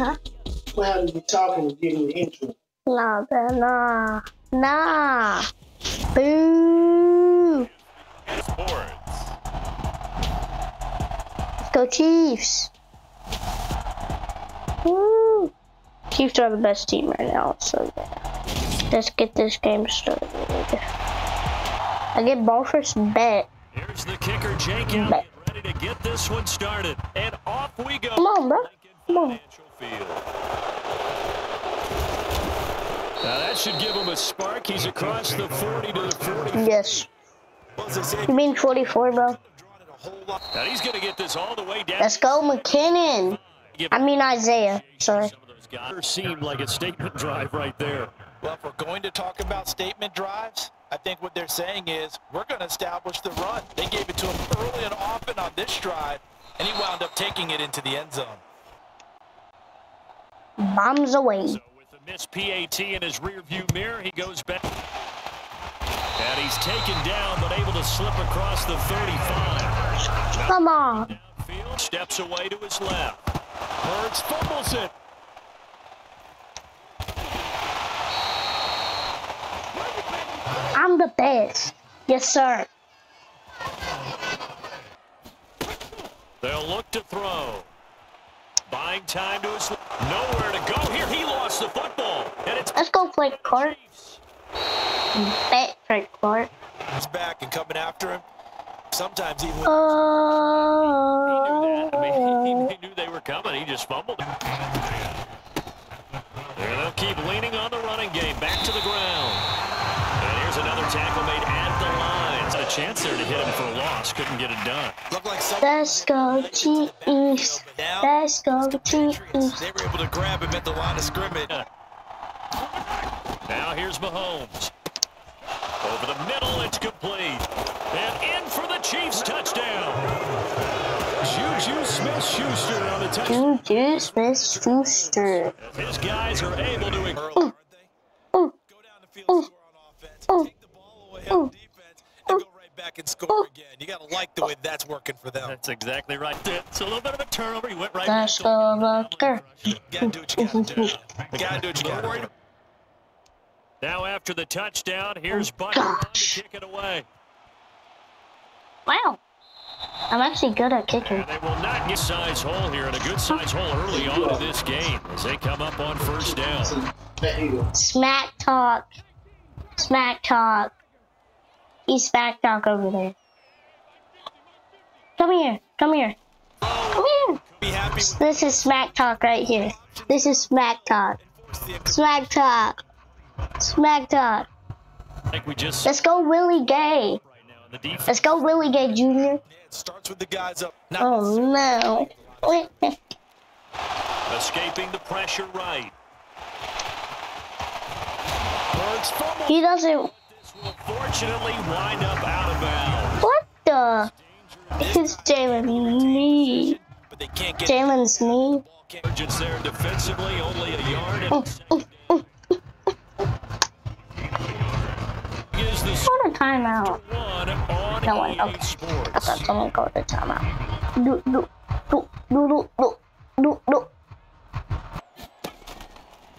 Huh? Proud to be talking and giving the intro. No, no, no. Boo. Sports. Let's go Chiefs. Woo. Chiefs are the best team right now, so yeah. Let's get this game started. I get ball first bet. Here's the kicker, Jenkins, ready to get this one started. And off we go. Come on, bro. Come on. Now that should give him a spark. He's across the 40 to the 40. Yes. You mean 44, bro? Now he's going to get this all the way down. Let's go, McKinnon. I mean Isaiah. Sorry. Seemed like a statement drive right there. Well, if we're going to talk about statement drives, I think what they're saying is we're going to establish the run. They gave it to him early and often on this drive, and he wound up taking it into the end zone. Bombs away. So with the missed PAT in his rearview mirror, he goes back. And he's taken down, but able to slip across the 35. Come on. Downfield, steps away to his left. Hurts fumbles it. I'm the best. Yes, sir. They'll look to throw. Buying time to his nowhere to go here. He lost the football. And it's let's go play Clark. Bet Frank Clark. He's back and coming after him. Sometimes even he knew that. I mean, he knew they were coming. He just fumbled. And they'll keep leaning on the running game. Back to the ground. Another tackle made at the line. It's a chance there to hit him for a loss. Couldn't get it done. Let's go Chiefs. Let's go Chiefs. They were able to grab him at the line of scrimmage. Now here's Mahomes. Over the middle, it's complete. And in for the Chiefs touchdown. Juju Smith-Schuster on the touchdown. Juju Smith-Schuster. His guys are able to go down the field. Take the ball away on defense and go right back and score again. You gotta like the way that's working for them. That's exactly right. It's a little bit of a turnover. He went right back. Gotta do what you gotta do. Now after the touchdown, here's Butler to kick it away. Wow. I'm actually good at kicking. Yeah, they will not get size hole here and a good size hole early on in this game as they come up on first down. Smack talk. Smack talk. He's smack talk over there. Come here. Come here. Come here. This is smack talk right here. This is smack talk. Smack talk. Smack talk. Let's go Willie Gay. Let's go Willie Gay Jr. Oh no. Escaping the pressure right. He doesn't. Fortunately, wind up out of bounds. What the? It's Jalen's knee. Jalen's knee. It's there defensively, only a yard. What a timeout. No one. Okay. I thought someone called the timeout. No.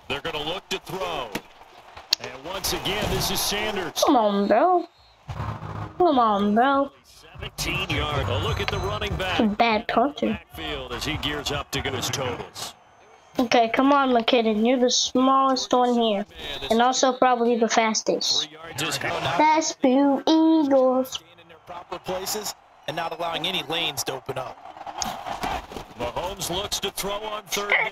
They're gonna look to throw. And once again, this is Sanders. Come on, bro. Come on, bro. 17-yard. A look at the running back. It's a bad punter. Backfield as he gears up to go his totals. Okay, come on, McKinnon. You're the smallest one here, and also probably the fastest. That's Blue Eagles. In their proper places and not allowing any lanes to open up. Mahomes looks to throw on third down.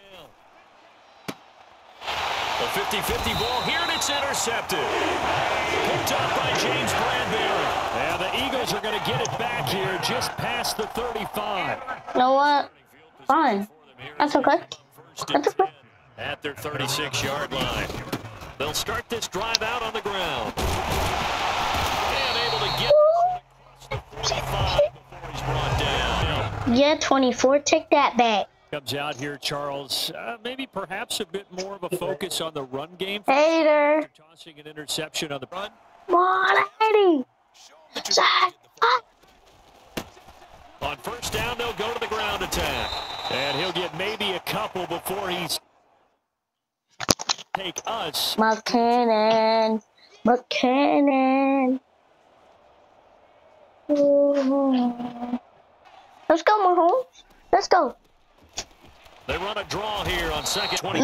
A 50-50 ball here, and it's intercepted. Picked up by James Brandberry. And the Eagles are going to get it back here just past the 35. You know what? Fine. That's okay. That's okay. At their 36-yard line. They'll start this drive out on the ground. And able to get across the 45 before he's brought down. Yeah, 24. Take that back. Comes out here, Charles. Maybe perhaps a bit more of a focus on the run game. Hater. Tossing an interception on the run. 180. On first down, they'll go to the ground attack. And he'll get maybe a couple before he's Take us. McKinnon. Let's go, Mahomes. Let's go. They run a draw here on second 20.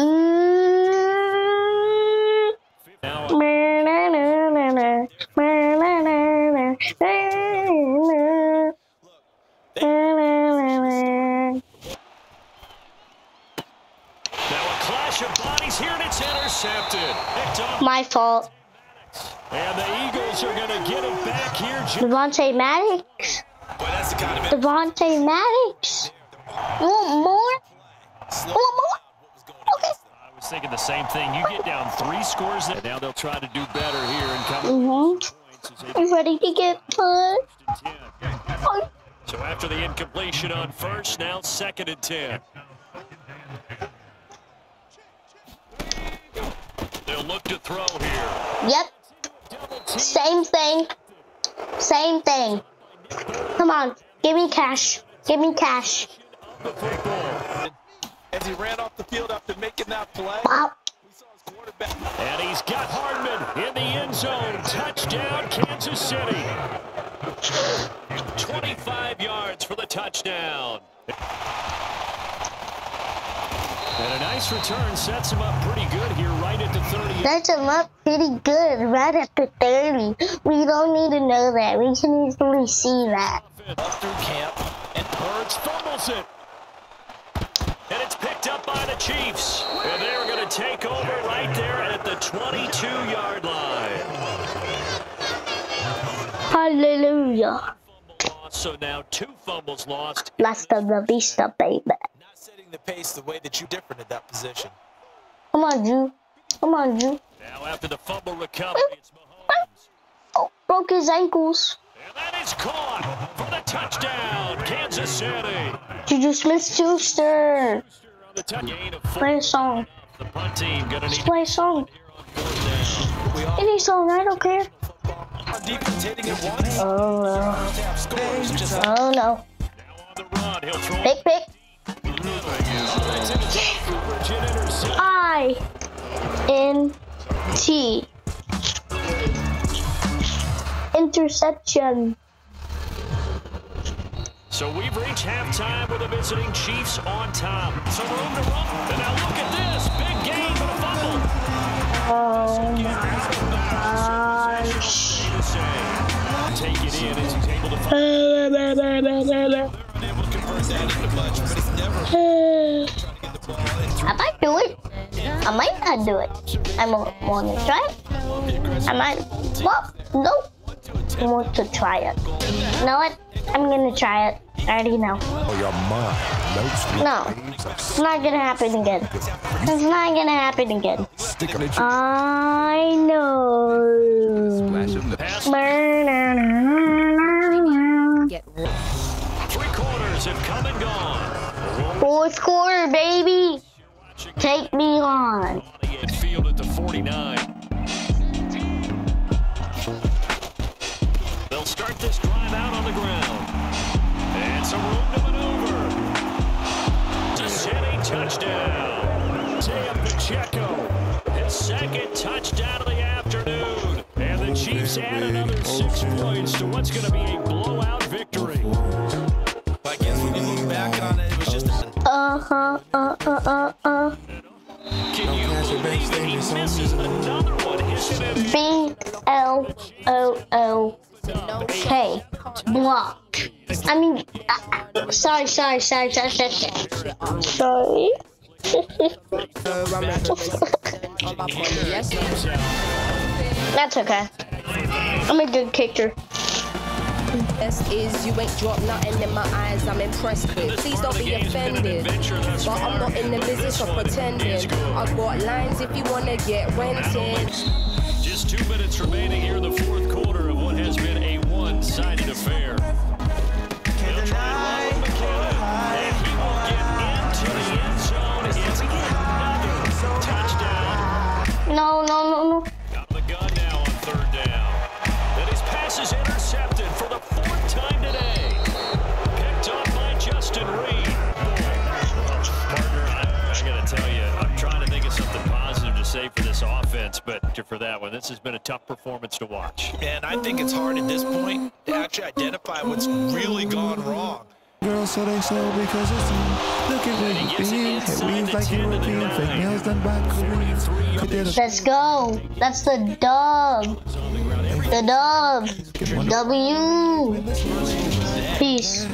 My fault. And the Eagles are going to get it back here. Devontae Maddox. Boy, that's the kind of Devontae Maddox. Want more? Want more? Okay. I was thinking the same thing. You get down 3 scores, and now they'll try to do better here and come. You ready to get punched? So after the incompletion on first, now 2nd and 10. They'll look to throw here. Yep. Same thing. Same thing. Come on. Give me cash. Give me cash. As he ran off the field after making that play. Wow. And he's got Hardman in the end zone. Touchdown, Kansas City. 25 yards for the touchdown. And a nice return sets him up pretty good here right at the 30. Sets him up pretty good right at the 30. We don't need to know that. We can easily see that. Up through camp, and Hurts fumbles it. And it's picked up by the Chiefs. And they're going to take over right there at the 22-yard line. Hallelujah. So now 2 fumbles lost. Hasta la vista, baby. Setting the pace the way that you different at that position. Come on, Drew. Come on, Drew. Now after the fumble recovery, it's Mahomes. Oh, broke his ankles. And that is caught for the touchdown, Kansas City. Juju Smith-Schuster. Play a song. Just play a song. Any song, I don't care. Oh, no. Big pick. INT interception. So we've reached halftime with the visiting Chiefs on top. So room to run. And now look at this big game for the fumble. Oh my gosh. Take it in as he's able to. I might do it. I might not do it. I want to try it. I might. Well, no. I want to try it. You know what? I'm going to try it. I already know. No. It's not going to happen again. It's not going to happen again. I know. Get rid. 3 quarters have come and gone. 4th quarter, baby. Take me on. Field at the 49. They'll start this drive out on the ground. And some room to maneuver. To City touchdown. Tam Pacheco. His 2nd touchdown of the afternoon. And the Chiefs add another 6 points to what's going to be a blowout victory. Can you believe that he misses another one? BLOOK. Block. I mean, sorry. That's okay. I'm a good kicker. This is, you ain't dropped nothing in my eyes, I'm impressed with. Please don't be offended, but I'm not in the business of pretending. I've got lines if you want to get rented. Just 2 minutes remaining here in the 4th quarter of what has been a one-sided affair. They'll try and lock McKinnon, and he will get into the end zone. It's another touchdown. No. Got the gun now on 3rd down. And his pass is intercepted for the 4th time today. Picked up by Justin Reed. Partner, I gotta tell you, I'm trying to think of something positive to say play for this offense, but for that one, this has been a tough performance to watch. And I think it's hard at this point to actually identify what's really gone wrong. Girl, so they sold because it's look at what you did. It like you were being fake nails done by Koreans. Let's go. That's the dub. The dub. W. Peace.